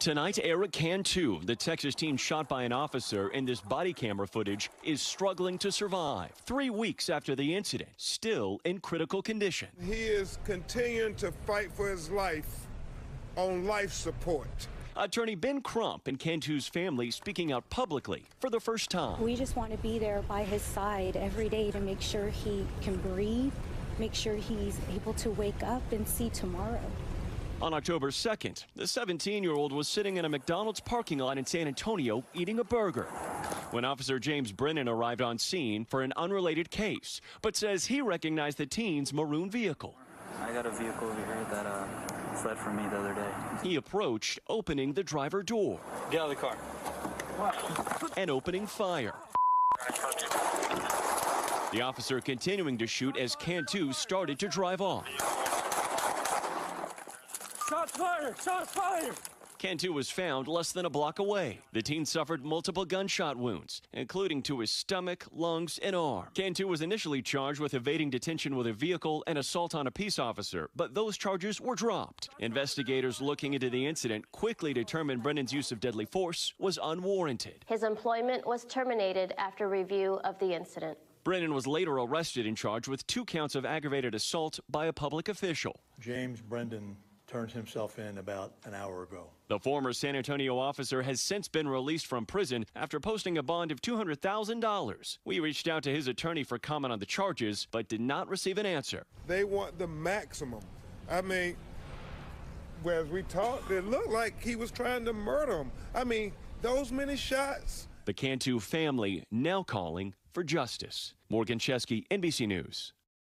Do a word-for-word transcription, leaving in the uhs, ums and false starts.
Tonight, Eric Cantu, the Texas teen shot by an officer in this body camera footage, is struggling to survive three weeks after the incident, still in critical condition. He is continuing to fight for his life on life support. Attorney Ben Crump and Cantu's family speaking out publicly for the first time. We just want to be there by his side every day to make sure he can breathe, make sure he's able to wake up and see tomorrow. On October second, the seventeen-year-old was sitting in a McDonald's parking lot in San Antonio eating a burger when Officer James Brennan arrived on scene for an unrelated case, but says he recognized the teen's maroon vehicle. I got a vehicle over here that uh, fled from me the other day. He approached, opening the driver door. Get out of the car. Wow. And opening fire. The officer continuing to shoot as Cantu started to drive off. Shots fired! Shots fired! Cantu was found less than a block away. The teen suffered multiple gunshot wounds, including to his stomach, lungs, and arm. Cantu was initially charged with evading detention with a vehicle and assault on a peace officer, but those charges were dropped. Investigators looking into the incident quickly determined Brennan's use of deadly force was unwarranted. His employment was terminated after review of the incident. Brennan was later arrested and charged with two counts of aggravated assault by a public official. James Brennan turned himself in about an hour ago. The former San Antonio officer has since been released from prison after posting a bond of two hundred thousand dollars. We reached out to his attorney for comment on the charges, but did not receive an answer. They want the maximum. I mean, whereas we talked, it looked like he was trying to murder him. I mean, those many shots. The Cantu family now calling for justice. Morgan Chesky, N B C News.